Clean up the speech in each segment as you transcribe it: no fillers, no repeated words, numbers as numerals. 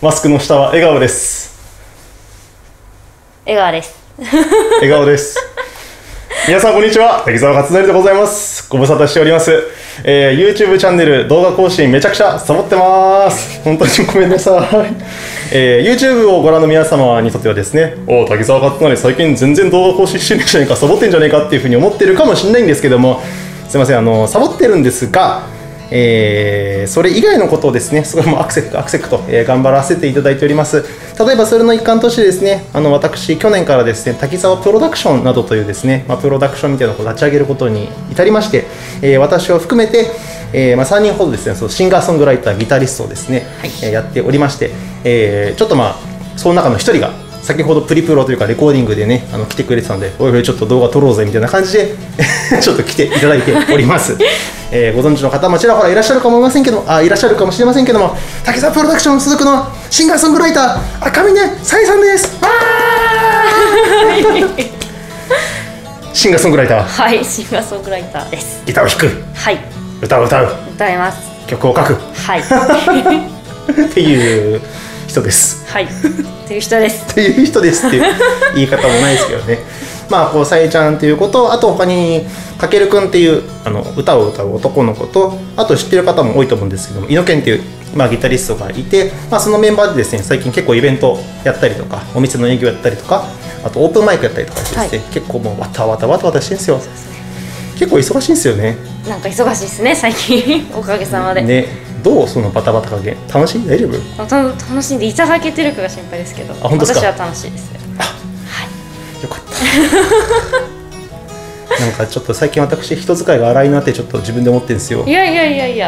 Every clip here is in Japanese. マスクの下は笑顔です。笑顔です。笑顔です。皆さんこんにちは、滝沢勝成でございます。ご無沙汰しております。YouTube チャンネル動画更新めちゃくちゃサボってます。本当にごめんなさい。YouTube をご覧の皆様にとってはですね、お滝沢勝成最近全然動画更新してないじゃないか、サボってんじゃないかっていうふうに思ってるかもしれないんですけども、すいません、サボってるんですが、それ以外のことをですね、すごいもうアクセクと、頑張らせていただいております。例えばそれの一環としてですね、私去年からですね、滝沢プロダクションなどというですね、プロダクションみたいなのを立ち上げることに至りまして、私を含めて、3人ほどですね、そのシンガーソングライターギタリストをですね、やっておりまして、ちょっとその中の1人が先ほどプリプロというかレコーディングでね、来てくれてたんで、おいおいちょっと動画撮ろうぜみたいな感じでちょっと来ていただいております。ご存知の方もちらほらいらっしゃるかもいらっしゃるかもしれませんけども、滝沢プロダクション所属のシンガーソングライター赤嶺さえさんです。シンガーソングライター、はい、シンガーソングライターです。ギターを弾く、はい、歌を歌う、歌います、曲を書く、はい、っていう人です。はい、っていう人です。っていう人ですっていう言い方もないですけどね。こうさえちゃんっていうこと、あと他にかけるくんっていう歌を歌う男の子と、あと知ってる方も多いと思うんですけども、いのけんっていう、ギタリストがいて、そのメンバーでですね、最近結構イベントやったりとか、お店の営業やったりとか、あとオープンマイクやったりとかしてですね、結構もうわたわたしてるんですよ。結構忙しいんですよね。なんか忙しいですね最近。おかげさまでね。どうそのバタバタ加減、楽しい、大丈夫？楽しんでいただけてるかが心配ですけど、私は楽しいですよ。はい、よかった。なんかちょっと最近私人使いが荒いなってちょっと自分で思ってるんですよ。いや。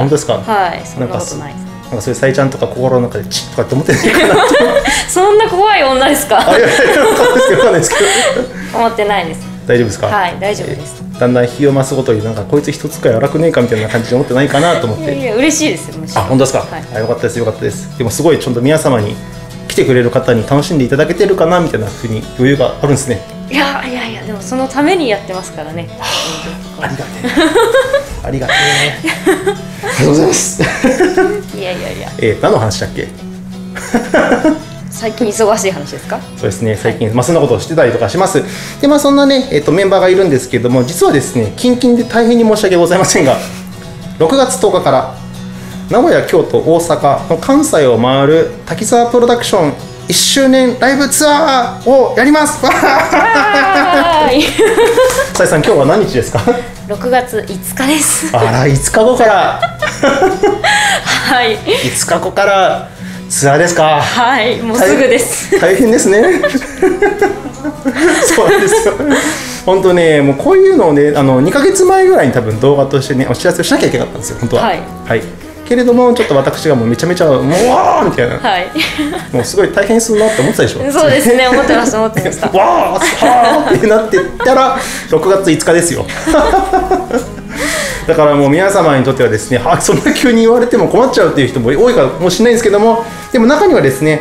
本当ですか？はい、そんなことないです。なんかそういうさえちゃんとか心の中でチッとかって思ってないかなって。そんな怖い女ですか？いや、思ってないです。大丈夫ですか？はい、大丈夫です。だんだん日を増すごとに、なんかこいつ一つか荒くねえかみたいな感じで思ってないかなと思って。いや嬉しいですよ。あ、本当ですか？はい、よかったです、よかったです。でもすごいちょっと皆様に、来てくれる方に楽しんでいただけてるかなみたいなふうに余裕があるんですね。いやでもそのためにやってますからね。ありがてえ、ありがてえ、ありがとうございます。いや、何の話だっけ？最近忙しい話ですか？そうですね、最近、そんなことをしてたりとかします。で、そんなね、メンバーがいるんですけども、実はですね、近々で大変に申し訳ございませんが、6月10日から、名古屋、京都、大阪の関西を回る滝沢プロダクション1周年ライブツアーをやります。わーい。さえさん、今日は何日ですか？6月5日です。あら、5日後から。はい。5日後から。ツアーですか？はい、もうすぐです。大変ですね。そうなんですよ。本当ね、もうこういうのをね、2ヶ月前ぐらいに多分動画としてね、お知らせをしなきゃいけなかったんですよ、本当は。はい。けれども、ちょっと私がもうめちゃめちゃ、もうわーみたいな。はい。もうすごい大変そうだなって思ってたでしょ？そうですね、思ってました。わーってなってったら、6月5日ですよ。だからもう皆様にとってはですね、そんな急に言われても困っちゃうっていう人も多いかもしれないんですけども、でも中にはですね、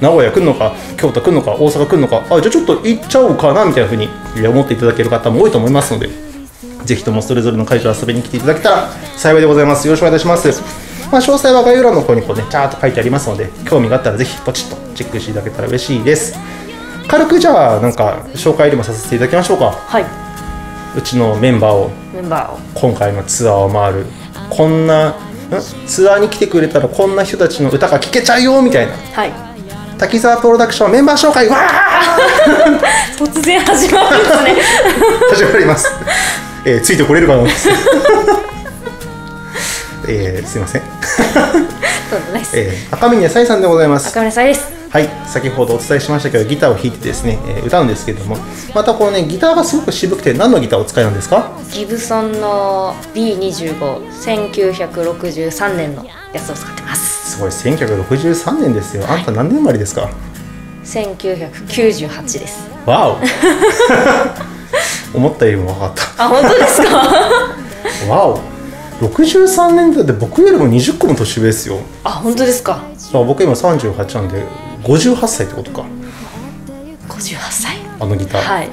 名古屋来るのか、京都来るのか、大阪来るのか、じゃあちょっと行っちゃおうかなみたいなふうに思っていただける方も多いと思いますので、ぜひともそれぞれの会場遊びに来ていただけたら幸いでございます。よろしくお願いいたします。詳細は概要欄の方にちゃーっと書いてありますので、興味があったらぜひポチッとチェックしていただけたら嬉しいです。軽くじゃあなんか紹介でもさせていただきましょうか。はい。うちのメンバーを今回のツアーを回る、こんなツアーに来てくれたらこんな人たちの歌が聴けちゃうよみたいな、滝沢プロダクションメンバー紹介、わー突然始まるんですね。始まります。ついてこれるかな。すいません。赤嶺さえさんでございます。赤嶺さえです。はい、先ほどお伝えしましたけど、ギターを弾いてですね、歌うんですけども、またこうね、ギターがすごく渋くて、何のギターをお使いなんですか？ギブソンの B25、1963年のやつを使ってます。すごい、1963年ですよ。あんた何年生まれですか？1998です。わお。思ったよりも分かった。あ、本当ですか？わお。63年代で僕よりも20個も年上ですよ。あ、本当ですか？僕今38なんで58歳ってことか。58歳、あのギター、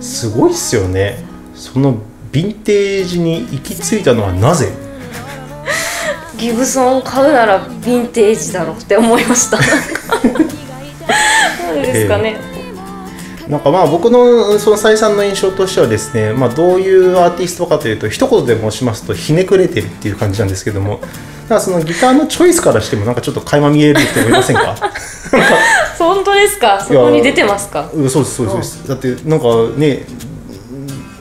すごいっすよね。そのヴィンテージに行き着いたのはなぜ？ギブソンを買うならヴィンテージだろうって思いましたなんですかね、なんかまあ僕のその斉さんの印象としてはですね、まあ、どういうアーティストかというと一言で申しますとひねくれてるっていう感じなんですけども、だからそのギターのチョイスからしてもなんかちょっと垣間見えるって思いませんか本当ですか、そこに出てますか。そうですそうです、うん、だってなんかね、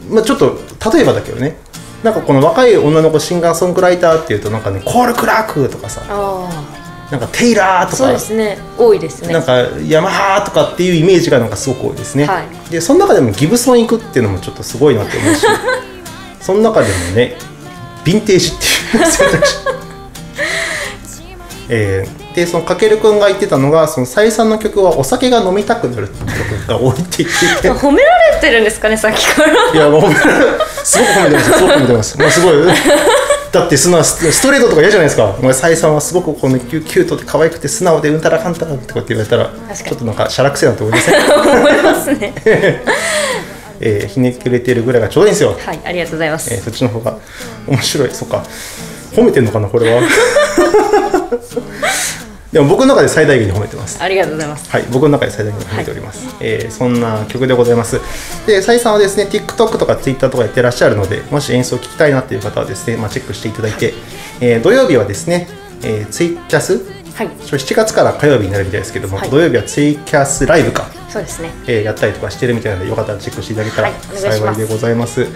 まあ、ちょっと例えばだけどね、なんかこの若い女の子シンガーソングライターっていうとなんかね、コールクラークとかさ、なんかテイラーとか、そうですね、多いですね。なんかヤマハとかっていうイメージがなんかすごく多いですね、はい、でその中でもギブソン行くっていうのもちょっとすごいなって思うしその中でもねヴィンテージっていう選択肢でそのかけるくんが言ってたのがその斉さんの曲はお酒が飲みたくなるって曲が多いって言ってて褒められてるんですかね、さっきからいや、すごく褒めてます、すごく褒めてます、まあ、すごいだってストレートとか嫌じゃないですか。お前斉さんはすごくこのキュートで可愛くて素直でうんたらかんたらとかって言われたらちょっとなんかしゃらくせえなと思いません思いますねひねくれてるぐらいがちょうどいいんですよ。はい、ありがとうございます、そっちの方が面白い。そっか、褒めてんのかなこれはでも僕の中で最大限に褒めてます。ありがとうございます。はい、僕の中で最大限に褒めております。はい、そんな曲でございます。で、斉さんはですね、TikTok とか Twitter とかやってらっしゃるので、もし演奏を聴きたいなっていう方はですね、まあ、チェックしていただいて、土曜日はですね、ツイキャス、はい、7月から火曜日になるみたいですけども、はい、土曜日はツイキャスライブか、そうですね、やったりとかしてるみたいなので、よかったらチェックしていただけたら幸いでございます。は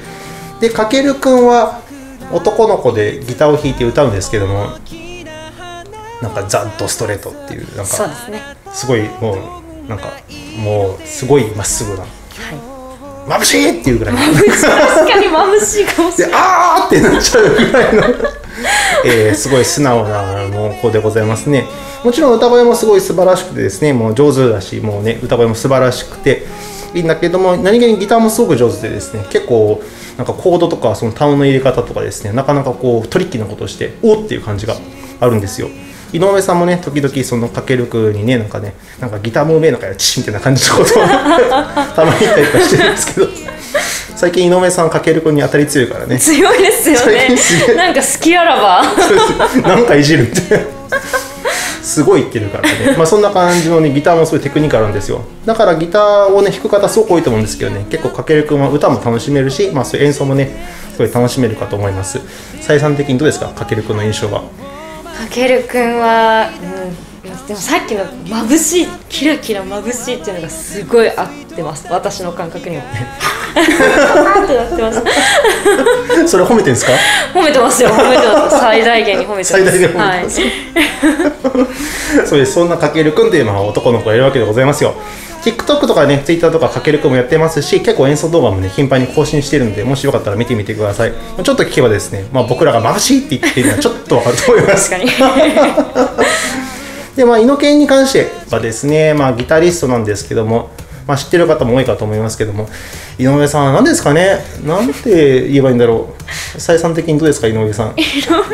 い、で、かけるくんは男の子でギターを弾いて歌うんですけども、なんかザ・ドストレートっていうなんかすごいもうなんかもうすごいまっすぐな、はい、眩しいっていうぐらいの確かに眩しいかもしれないで、あーってなっちゃうぐらいのすごい素直な子でございますね。もちろん歌声もすごい素晴らしくてですね、もう上手だし、もうね歌声も素晴らしくていいんだけども、何気にギターもすごく上手でですね、結構なんかコードとかそのタウンの入れ方とかですね、なかなかこうトリッキーなことをしておっていう感じがあるんですよ。井上さんもね、時々そのかけるくにね、なんかね、なんかギターもうめえのかよチンみたいな感じのことをたまに言ったりとかしてるんですけど最近井上さんかけるくに当たり強いからね。強いですよね、なんか好きあらばなんかいじるってすごい言ってるからね、まあ、そんな感じのねギターもすごいテクニカルなんですよ。だからギターをね弾く方すごく多いと思うんですけどね、結構かけるくんは歌も楽しめるし、まあ、そういう演奏もねすごい楽しめるかと思います。斉さん的にどうですか、かけるくんの印象は。かけるくんは、うん、でもさっきの眩しい、キラキラ眩しいっていうのがすごい合ってます、私の感覚にはあーってなってますそれ褒めてるんですか。褒めてますよ、褒めてます、最大限に褒めてます、最大限褒めてます、はい、そうです。そんなかけるくんという、まあ、男の子がいるわけでございますよ。 TikTok とかね Twitter とかかけるくんもやってますし、結構演奏動画もね頻繁に更新してるんで、もしよかったら見てみてください。ちょっと聞けばですね、まあ、僕らが眩しいって言ってるのはちょっとわかると思います確かにで、まあ、イノケンに関してはですね、まあ、ギタリストなんですけども、まあ、知ってる方も多いかと思いますけども、井上さん何ですかね、なんて言えばいいんだろう、斉さん的にどうですか、井上さん。井上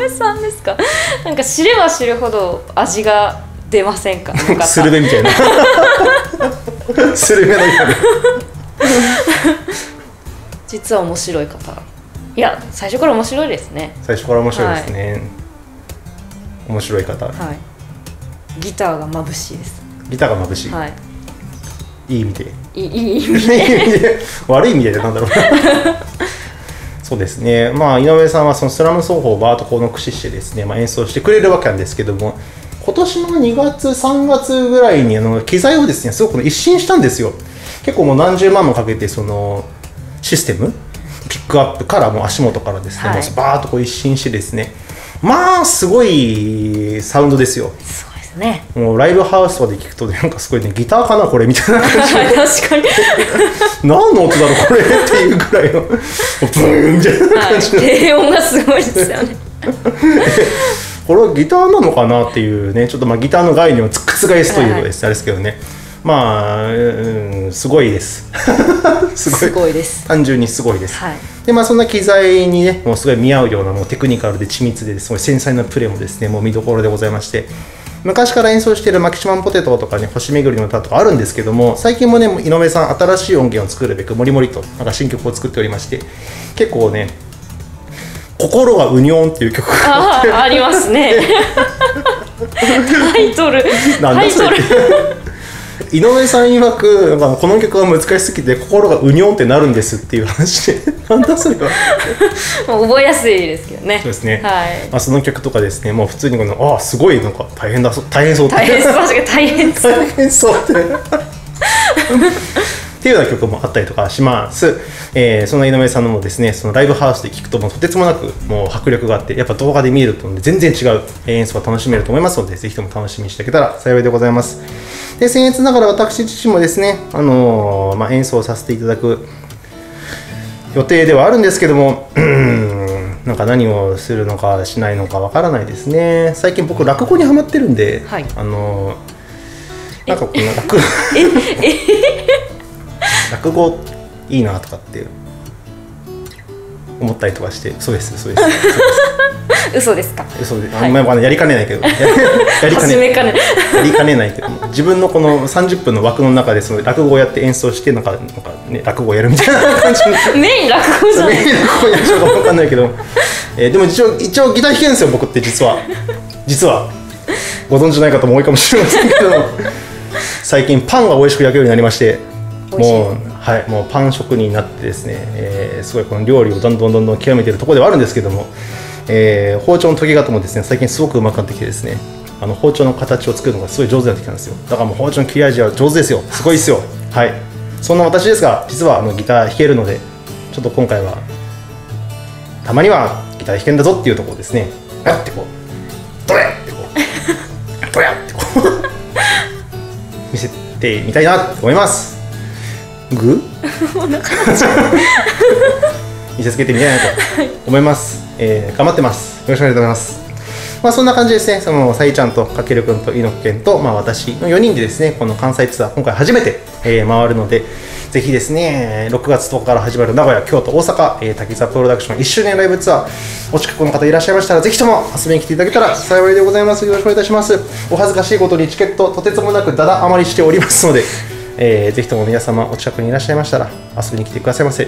さんですか、なんか知れば知るほど味が出ませんかスルメみたいなスルメのようで実は面白い方、いや最初から面白いですね、最初から面白いですね、はい、面白い方、はい、ギターが眩しいです、ギターが眩しい、はい、いい意味で、いい意味で悪い意味でなんだろうそうですね、まあ井上さんはそのスラム奏法をバーッとこう駆使してですね、まあ、演奏してくれるわけなんですけども、今年の2月3月ぐらいに機材をですねすごく一新したんですよ。結構もう何十万もかけてそのシステムピックアップからもう足元からですね、はい、バーッとこう一新してですね、まあすごいサウンドですよ。すごいですね。もうライブハウスとかで聞くとなんかすごいね、ギターかなこれみたいな感じ確かに何の音だろうこれっていうぐらいのブーンみたいな感じの、はい、低音がすごいですよねこれはギターなのかなっていうね、ちょっとまあギターの概念を覆すというのです、はい、あれですけどね、まあ、うん、すごいですすごいです、単純にすごいです、はい。でまあ、そんな機材にねもうすごい見合うようなもうテクニカルで緻密ですごい繊細なプレーもですねもう見どころでございまして、昔から演奏しているマキシマムポテトとかね、星巡りの歌とかあるんですけども、最近もね井上さん新しい音源を作るべくもりもりとなんか新曲を作っておりまして、結構ね心がうにょんっていう曲が ありますね。タイトルなんだそれ。井上さん曰くこの曲が難しすぎて心がうにょんってなるんですっていう話で、なんだそれは。覚えやすいですけどね。そうですね。はい。まあその曲とかですね、もう普通にこのあすごいなんか大変だそう大変そうって。大変そうって。っていうような曲もあったりとかします。その井上さんのもですね、そのライブハウスで聴くともうとてつもなくもう迫力があって、やっぱ動画で見ると全然違う演奏が楽しめると思いますので、ぜひとも楽しみにしていただけたら幸いでございます。で、僭越ながら私自身もですね、まあ、演奏させていただく予定ではあるんですけども、なんか何をするのかしないのかわからないですね。最近僕落語にハマってるんで、はい、なんかこの落語いいなとかって思ったりとかして、そうです。嘘ですか？嘘で、あんまりやりかねないけど、やりかねないけど、自分のこの30分の枠の中でその落語をやって演奏してなんかね落語をやるみたいな感じ。メイン落語じゃん。メイン落語やるかわかんないけど、でも一応ギター弾けるんですよ僕って。実はご存知ない方も多いかもしれませんけど、最近パンが美味しく焼けるようになりまして。もうパン職人になってですね、すごいこの料理をどんどん極めているところではあるんですけども、包丁の研ぎ方もですね最近すごくうまくなってきてですね、包丁の形を作るのがすごい上手になってきたんですよ。だからもう包丁の切れ味は上手ですよ。すごいですよ。はい。そんな私ですが、実はギター弾けるので、ちょっと今回はたまにはギター弾けんだぞっていうところですね。やってこう、ドヤってこう見せてみたいなと思います。グ見せつけてみたいなと思います、頑張ってます。よろしくお願いします。まあそんな感じですね。そのさいちゃんとかけるくんといのくけんと、まあ、私の4人でですねこの関西ツアー今回初めて、回るので、ぜひですね6月10日から始まる名古屋、京都、大阪、滝沢プロダクション1周年ライブツアー、お近くの方いらっしゃいましたらぜひとも遊びに来ていただけたら幸いでございます。よろしくお願いいたします。お恥ずかしいことにチケットとてつもなくだだ余りしておりますので、ぜひとも皆様お近くにいらっしゃいましたら遊びに来てくださいませ。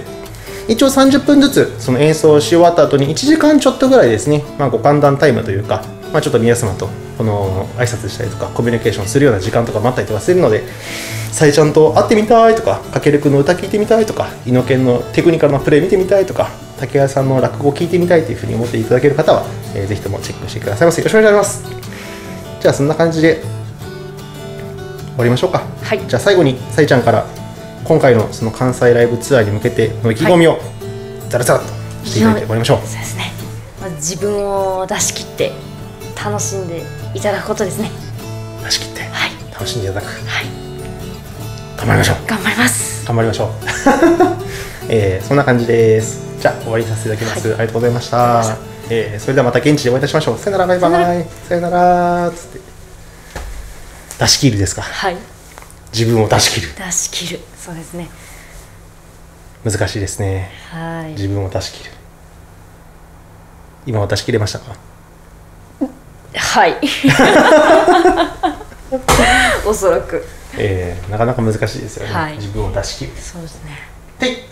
一応30分ずつその演奏をし終わった後に1時間ちょっとぐらいですね、まあ、ご歓談タイムというか、まあ、ちょっと皆様とこの挨拶したりとかコミュニケーションするような時間とかもあったりとかするので、さいちゃんと会ってみたいとか、かけるくんの歌聴いてみたいとか、いのけんのテクニカルなプレイ見てみたいとか、竹谷さんの落語を聴いてみたいというふうに思っていただける方は、ぜひともチェックしてくださいませ。よろしくお願いします。じゃあそんな感じで終わりましょうか。はい、じゃあ最後にさいちゃんから今回のその関西ライブツアーに向けての意気込みをザラザラとしていただいて終わりましょう。そうですね。まあ、自分を出し切って楽しんでいただくことですね。出し切って、はい、楽しんでいただく。はい、頑張りましょう。頑張ります。頑張りましょう。そんな感じです。じゃあ終わりさせていただきます。はい、ありがとうございました。それではまた現地でお会いいたしましょう。さよなら、バイバイ。さよならつって。出し切るですか。はい。自分を出し切る。出し切る。そうですね。難しいですね。はい。自分を出し切る。今は出し切れましたか。はい。おそらく。なかなか難しいですよね。はい、自分を出し切る。そうですね。はい。